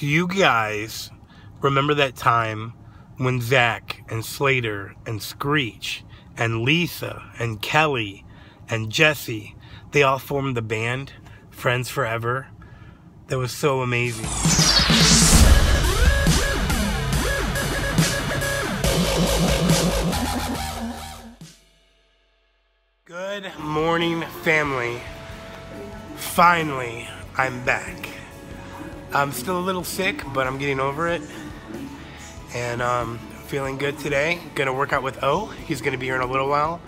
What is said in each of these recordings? Do you guys remember that time when Zach and Slater and Screech and Lisa and Kelly and Jesse, they all formed the band Friends Forever? That was so amazing. Good morning, family. Finally, I'm back. I'm still a little sick, but I'm getting over it. And feeling good today. Gonna work out with O. He's gonna be here in a little while.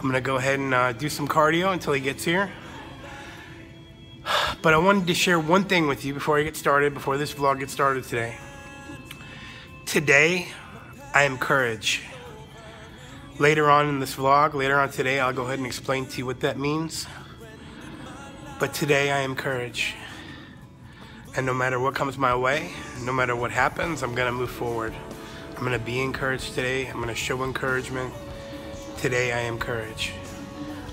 I'm gonna go ahead and do some cardio until he gets here. But I wanted to share one thing with you before I get started, before this vlog gets started today. Today, I am courage. Later on in this vlog, later on today, I'll go ahead and explain to you what that means. But today, I am courage. And no matter what comes my way, no matter what happens, I'm gonna move forward. I'm gonna be encouraged today. I'm gonna show encouragement. Today, I am courage.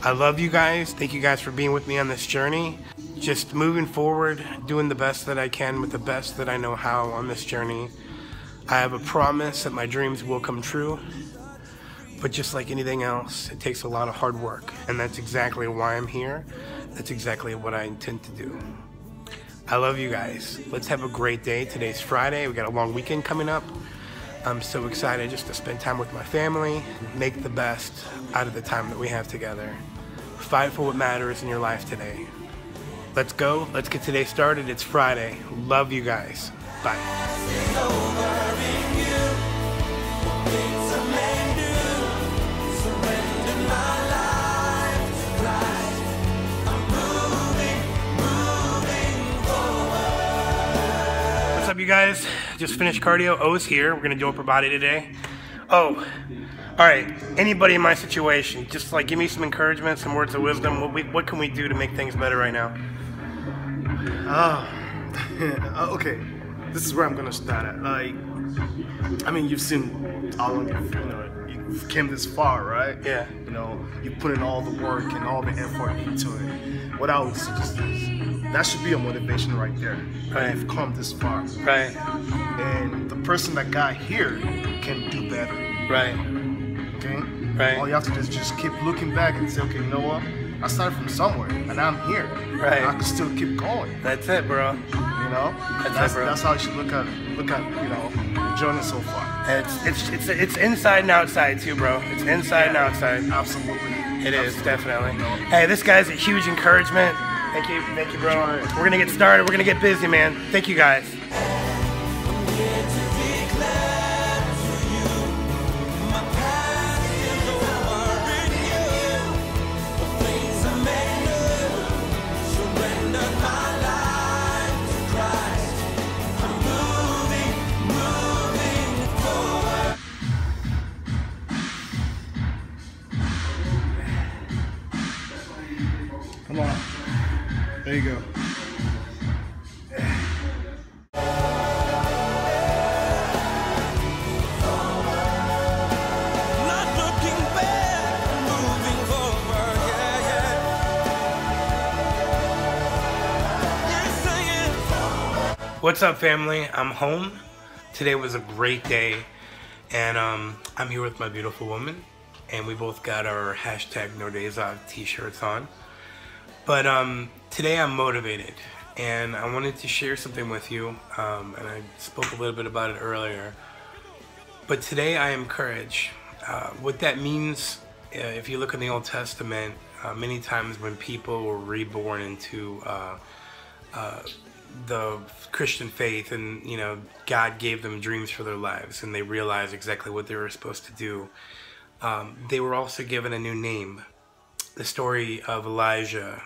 I love you guys. Thank you guys for being with me on this journey. Just moving forward, doing the best that I can with the best that I know how on this journey. I have a promise that my dreams will come true. But just like anything else, it takes a lot of hard work. And that's exactly why I'm here. That's exactly what I intend to do. I love you guys. Let's have a great day. Today's Friday. We got a long weekend coming up. I'm so excited just to spend time with my family. Make the best out of the time that we have together. Fight for what matters in your life today. Let's go. Let's get today started. It's Friday. Love you guys. Bye. You guys, just finished cardio. O's here. We're gonna do upper body today. Oh, all right. Anybody in my situation, just like give me some encouragement, some words of wisdom. What can we do to make things better right now? Okay. This is where I'm gonna start at. Like, I mean, you've seen how long you came this far, right? Yeah. You know, you put in all the work and all the effort into it. What else? That should be a motivation right there. Right. You've come this far. Right. And the person that got here can do better. Right. Okay? Right. All you have to do is just keep looking back and say, okay, you know what? I started from somewhere and I'm here. Right. And I can still keep going. That's it, bro. You know? That's it, bro. That's how you should look at, you know, your journey so far. It's inside and outside too, bro. It's inside and outside. Absolutely. It is, definitely. You know? Hey, this guy's a huge encouragement. Thank you, bro. We're going to get started. We're going to get busy, man. Thank you, guys. Come on. There you go. What's up, family? I'm home. Today was a great day, and I'm here with my beautiful woman, and we both got our #NoDaysOff t-shirts on. But today I'm motivated, and I wanted to share something with you, and I spoke a little bit about it earlier. But today I am courage. What that means, if you look in the Old Testament, many times when people were reborn into the Christian faith, and you know, God gave them dreams for their lives, and they realized exactly what they were supposed to do. They were also given a new name. The story of Elijah.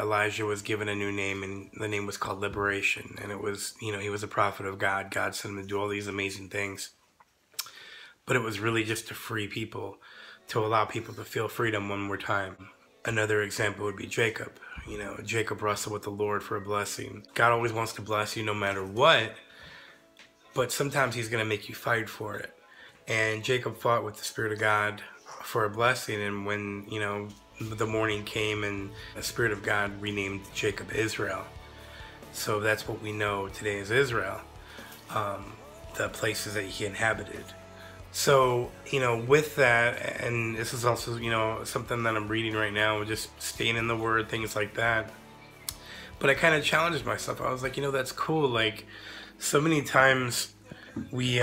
Elijah was given a new name, and the name was called Liberation. And it was, you know, he was a prophet of God. God sent him to do all these amazing things. But it was really just to free people, to allow people to feel freedom one more time. Another example would be Jacob. You know, Jacob wrestled with the Lord for a blessing. God always wants to bless you no matter what, but sometimes he's going to make you fight for it. And Jacob fought with the Spirit of God for a blessing, and when, you know, the morning came and the Spirit of God renamed Jacob Israel. So that's what we know today as Israel. the places that he inhabited. So, you know, with that, and this is also, you know, something that I'm reading right now, just staying in the Word, things like that. But I kind of challenged myself. I was like, you know, that's cool. Like, so many times we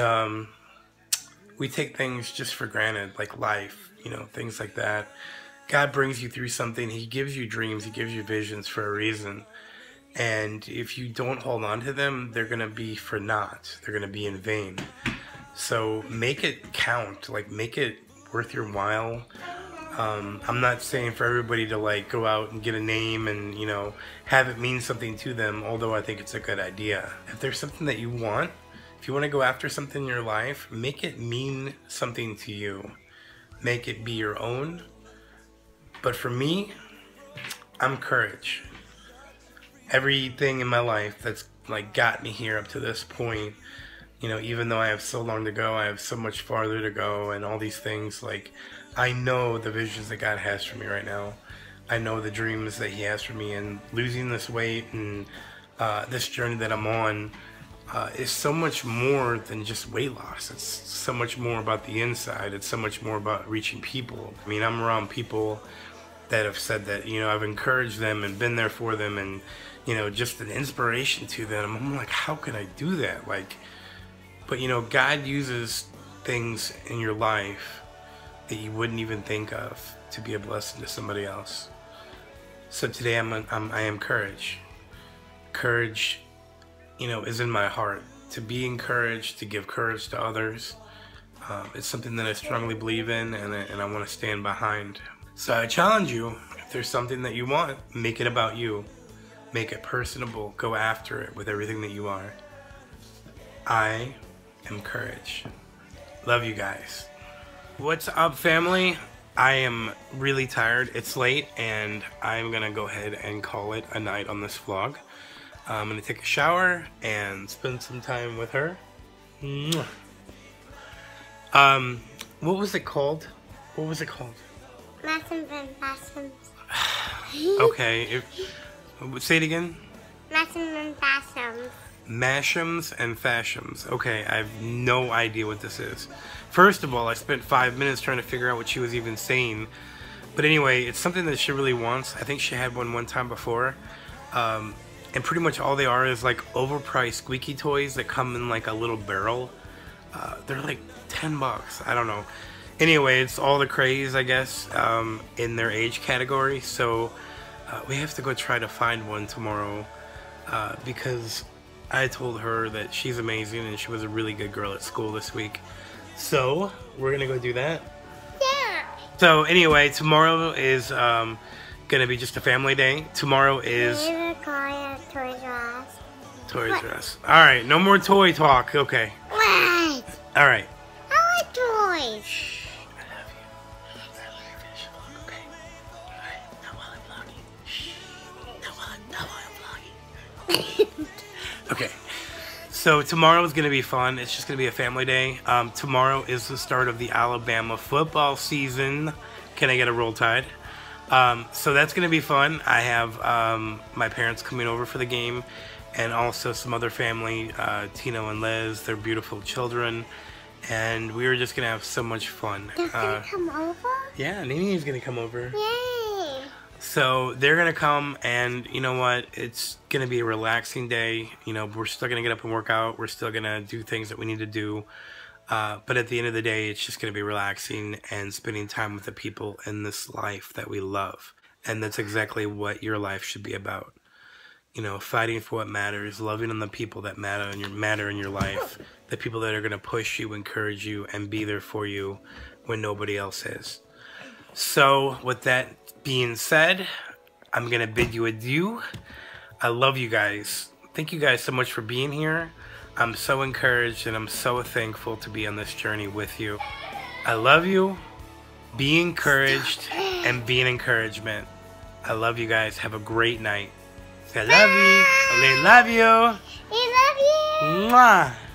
take things just for granted, like life, you know, things like that. God brings you through something. He gives you dreams. He gives you visions for a reason. And if you don't hold on to them, they're going to be for naught. They're going to be in vain. So make it count. Like, make it worth your while. I'm not saying for everybody to, like, go out and get a name and, you know, have it mean something to them, although I think it's a good idea. If there's something that you want, if you want to go after something in your life, make it mean something to you. Make it be your own. But for me, I'm courage. Everything in my life that's, like, got me here up to this point, you know, even though I have so long to go, I have so much farther to go and all these things, like, I know the visions that God has for me right now. I know the dreams that He has for me, and losing this weight and this journey that I'm on is so much more than just weight loss. It's so much more about the inside. It's so much more about reaching people. I mean, I'm around people that have said that, you know, I've encouraged them and been there for them and, you know, just an inspiration to them. I'm like, how can I do that? Like, but, you know, God uses things in your life that you wouldn't even think of to be a blessing to somebody else. So today I am courage. Courage, you know, is in my heart. To be encouraged, to give courage to others. It's something that I strongly believe in, and I want to stand behind. So I challenge you, if there's something that you want, make it about you. Make it personable. Go after it with everything that you are. I am courage. Love you guys. What's up, family? I am really tired. It's late, and I'm gonna go ahead and call it a night on this vlog. I'm gonna take a shower and spend some time with her. Mwah. What was it called? What was it called? Mash'ems and Fash'ems. Okay. Say it again. Mash'ems and Fash'ems. Mash'ems and Fash'ems. Okay, I have no idea what this is. First of all, I spent 5 minutes trying to figure out what she was even saying. But anyway, it's something that she really wants. I think she had one time before. And pretty much all they are is like overpriced squeaky toys that come in like a little barrel. They're like $10. I don't know. Anyway, it's all the craze, I guess, in their age category. So we have to go try to find one tomorrow because I told her that she's amazing and she was a really good girl at school this week. So, we're gonna go do that. Yeah! So, anyway, tomorrow is gonna be just a family day. Tomorrow is... Toys R Us. Alright, no more toy talk. Okay. What? Alright. I like toys. Shh. I love you. It's a really official vlog, okay? Alright, not while I'm vlogging. Shh. Not while I'm vlogging. Okay, so tomorrow is going to be fun. It's just going to be a family day. Tomorrow is the start of the Alabama football season. Can I get a Roll Tide? So that's going to be fun. I have my parents coming over for the game and also some other family, Tino and Liz, their beautiful children. And we are just going to have so much fun. They're going to come over? Yeah, Nini's going to come over. Yay! So they're going to come, and you know what, it's going to be a relaxing day. You know, we're still going to get up and work out. We're still going to do things that we need to do. But at the end of the day, it's just going to be relaxing and spending time with the people in this life that we love. And that's exactly what your life should be about. You know, fighting for what matters, loving on the people that matter in your life, the people that are going to push you, encourage you, and be there for you when nobody else is. So with that being said, I'm gonna bid you adieu. I love you guys. Thank you guys so much for being here. I'm so encouraged and I'm so thankful to be on this journey with you. I love you. Be encouraged and be an encouragement. I love you guys. Have a great night. Say I love you. I love you. I love you. Mwah.